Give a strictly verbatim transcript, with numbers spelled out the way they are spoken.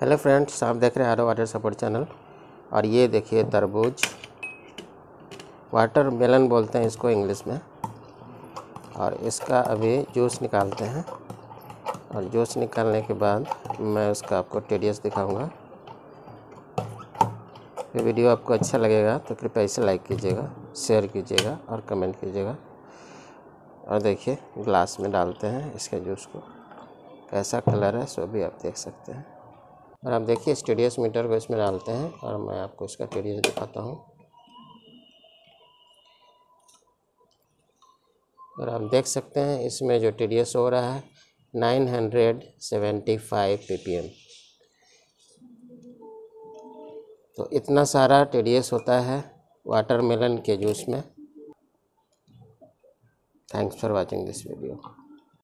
Hello friends, आप देख रहे हैं आरो वाटर सपोर्ट चैनल। और ये देखिए तरबूज, वाटर मेलन बोलते हैं इसको इंग्लिश में। और इसका अभी जूस निकालते हैं, और जूस निकालने के बाद मैं उसका आपको टीडीएस दिखाऊंगा। ये वीडियो आपको अच्छा लगेगा तो कृपया इसे लाइक कीजिएगा, शेयर कीजिएगा और कमेंट कीजिएगा। और देखिए ग्लास में डालते हैं इसके जूस को, कैसा कलर है सो भी आप देख सकते हैं। और आप देखिए इस टीडीएस मीटर को इसमें डालते हैं और मैं आपको इसका टीडीएस दिखाता हूँ। और आप देख सकते हैं इसमें जो टीडीएस हो रहा है nine hundred seventy five ppm. तो इतना सारा टीडीएस होता है वाटरमेलन के जूस में। Thanks for watching this video.